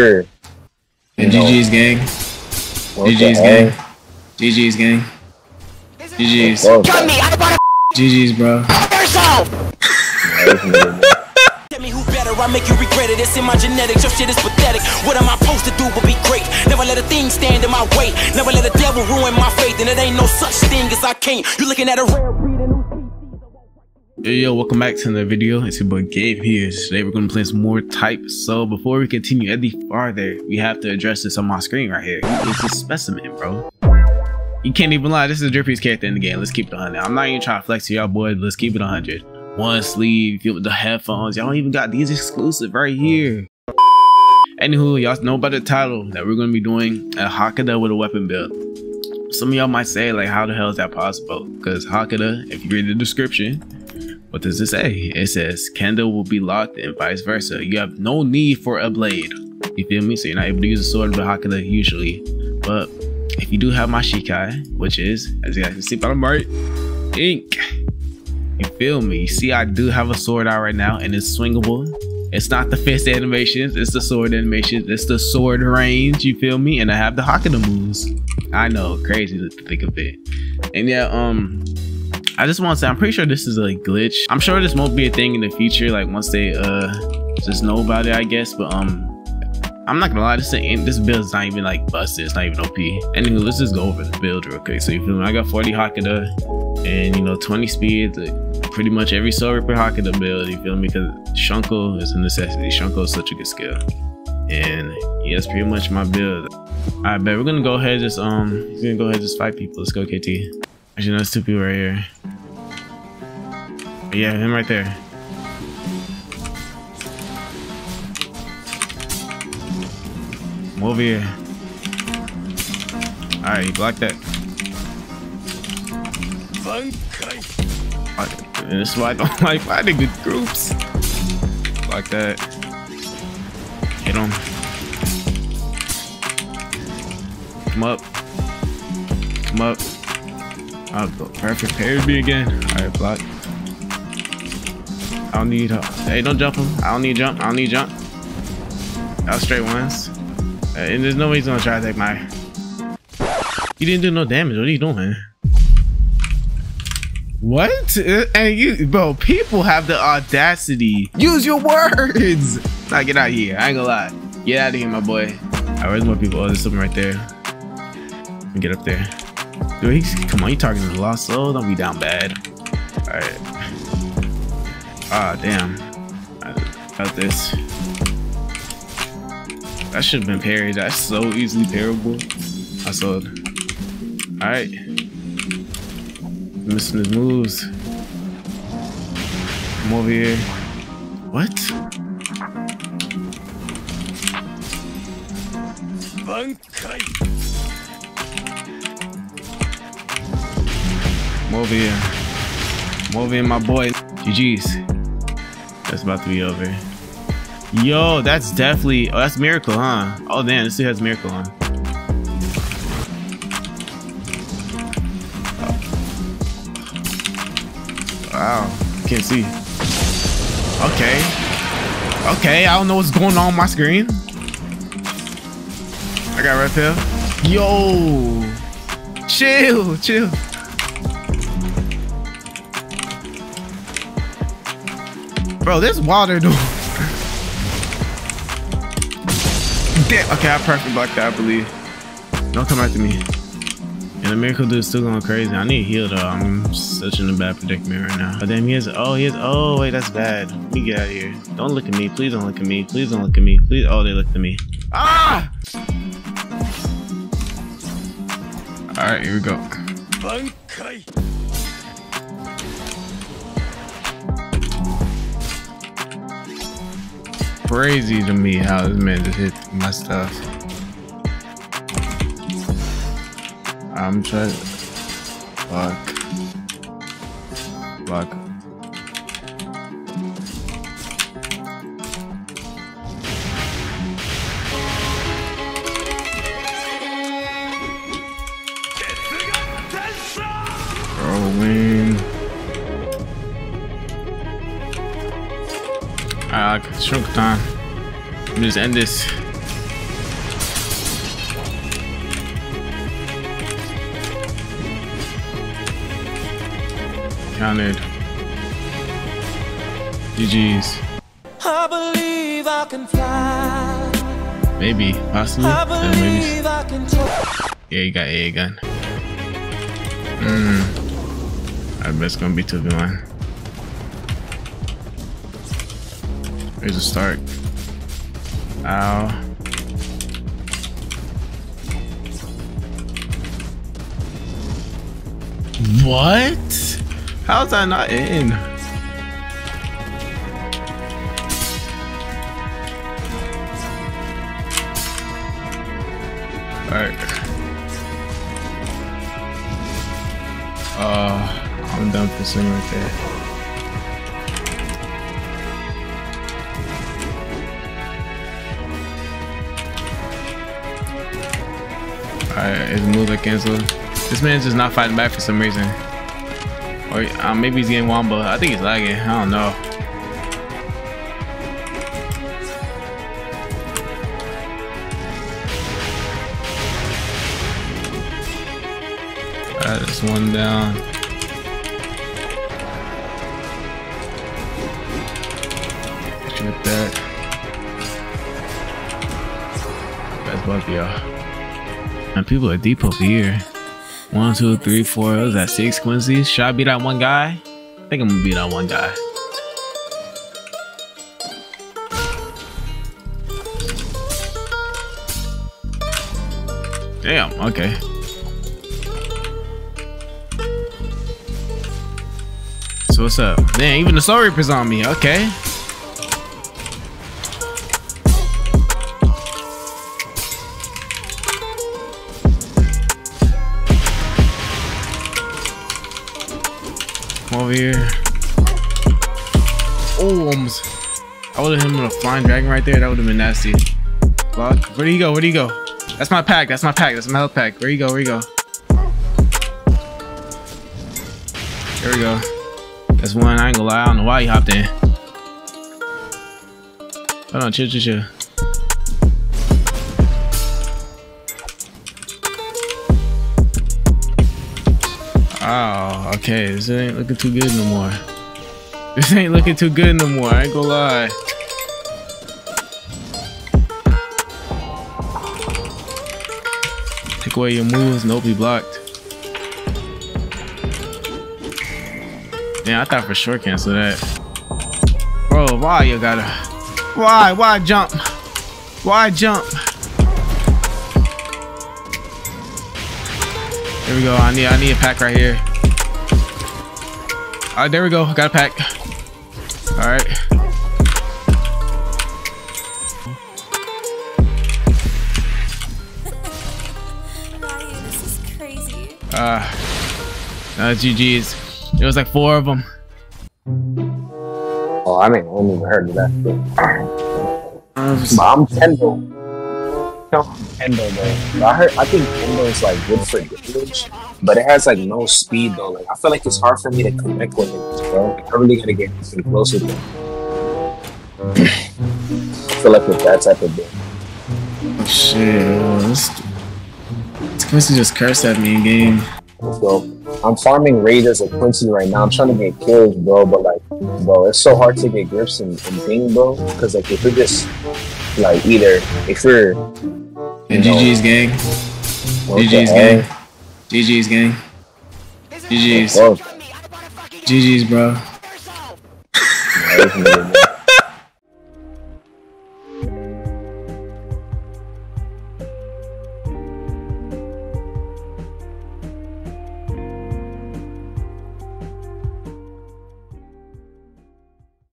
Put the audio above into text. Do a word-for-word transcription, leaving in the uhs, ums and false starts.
Reaper. And you G G's know. gang. What G G's gang. Hell? G G's gang. G G's. Gun me, I wanna G G's, bro. Tell me who better, I make you regret it. It's in my genetics, your shit is pathetic. What am I supposed to do but be great? Never let a thing stand in my way. Never let a devil ruin my faith. And it ain't no such thing as I can't. You're looking at a rare breed and Yo, yo, welcome back to another video. It's your boy Gabe here. Today we're going to play some more Type. So before we continue any farther, we have to address this on my screen right here. It's a specimen, bro. You can't even lie, this is Drippy's character in the game. Let's keep it one hundred. I'm not even trying to flex to y'all boys, but let's keep it one hundred. One sleeve, feel with the headphones. Y'all even got these exclusive right here. Anywho, y'all know about the title that we're going to be doing a Hakuda with a weapon build. Some of y'all might say, like, how the hell is that possible? Because Hakuda, if you read the description, what does it say? It says Kendo will be locked and vice versa. You have no need for a blade. You feel me? So you're not able to use a sword with Hakuda usually. But if you do have my Shikai, which is, as you guys can see by the mark, ink. You feel me? You see, I do have a sword out right now and it's swingable. It's not the fist animations, it's the sword animations, it's the sword range, you feel me? And I have the Hakuda moves. I know, crazy to think of it. And yeah, um, I just want to say, I'm pretty sure this is a glitch. I'm sure this won't be a thing in the future, like once they uh just know about it, I guess. But um, I'm not gonna lie, this ain't, this build is not even like busted. It's not even O P. Anyway, let's just go over the build real quick. So you feel me? I got forty Hakuda and you know twenty speed. Like, pretty much every Soul Ripper Hakuda build. You feel me? Because Shunko is a necessity. Shunko is such a good skill. And yeah, that's pretty much my build. All right, bet we're gonna go ahead and just um, we're gonna go ahead and just fight people. Let's go, K T. Actually, no, there's two people right here. Yeah, him right there. I'm over here. Alright, you blocked that. Bankai. This is why I don't like fighting good groups. Block that. Hit him. Come up. Come up. I'll go perfect parry me again. Alright, block. I don't need help. Hey, don't jump him. I don't need jump. I don't need jump. That was straight ones. Uh, and there's no way he's gonna try to take my. You didn't do no damage. What are you doing? What? And you, bro, people have the audacity. Use your words. Nah, get out of here. I ain't gonna lie. Get out of here, my boy. Alright, where's more people? Oh, there's something right there. Let me get up there. Dude, he's, come on, you targeting the lost soul? Don't be down bad. Alright. Ah, damn. I got this. That should have been parried. That's so easily parable. I sold. Alright. Missing his moves. Come over here. What? Bankai. I'm over here. I'm over here, my boy. G G's. That's about to be over. Yo, that's definitely. Oh, that's Miracle, huh? Oh, damn, this dude has Miracle on. Oh. Wow. Can't see. Okay. Okay, I don't know what's going on on my screen. I got red pill. Yo. Chill, chill. Bro, this water dude. Damn. Okay, I perfect blocked that, I believe. Don't come after me. And the Miracle dude's still going crazy. I need a heal though. I'm such in a bad predicament right now. Oh damn, he has. Oh, he has. Oh wait, that's bad. Let me get out of here. Don't look at me. Please don't look at me. Please don't look at me. Please. Oh, they looked at me. Ah! All right, here we go. Bankai. Crazy to me how this man just hit my stuff. I'm trying to block. Block. Rolling. Alright, Shunko time. Let me just end this. countered. G G's. I believe I can fly. Maybe, possibly. I yeah, maybe. I can yeah, you got A gun. Mm. I bet it's gonna be two v one. Here's a start. Ow. What? How's that not in? Alright. Uh, I'm done pursuing right there. Alright, his moves are canceled. This man's just not fighting back for some reason. Or uh, maybe he's getting wamba. I think he's lagging. I don't know. Alright, that's one down. Get you with that. That's both of y'all. And people are deep over here. One, two, three, four. What was that? Six Quincy's. Should I beat that one guy? I think I'm gonna beat that one guy. Damn. Okay. So what's up? Damn. Even the Soul Reaper's on me. Okay. Over here. Oh, almost. I would have hit him with a flying dragon right there. That would have been nasty. Block. Where do you go? Where do you go? That's my pack. That's my pack. That's my health pack. Where you go? Where you go? There we go. That's one. I ain't gonna lie. I don't know why he hopped in. Hold on. Chill, chill, chill. Oh, okay, this ain't looking too good no more. This ain't looking too good no more, I ain't gonna lie. Take away your moves, nope, he blocked. Damn, I thought for sure cancel that. Bro, why you gotta... Why, why jump? Why jump? There we go. I need I need a pack right here. All right, there we go. Got a pack. All right. Ryan, this is crazy. Uh, uh, G G's. There was like four of them. Oh, I mean, I never heard of that. Mom, Tendo. Tendo, bro. I heard. I think Tendo is like good for damage, but it has like no speed though. Like I feel like it's hard for me to connect with it, bro. Like, I really gotta get closer to it. I feel like with that type of thing. Oh, shit, this Quincy just cursed at me in game. So I'm farming raiders at Quincy right now. I'm trying to get kills, bro. But like, bro, it's so hard to get grips and, and thing, bro. Because like if you're just like either if you're And you know, G G's gang. G G's gang. G G's gang. G G's. G G's, bro.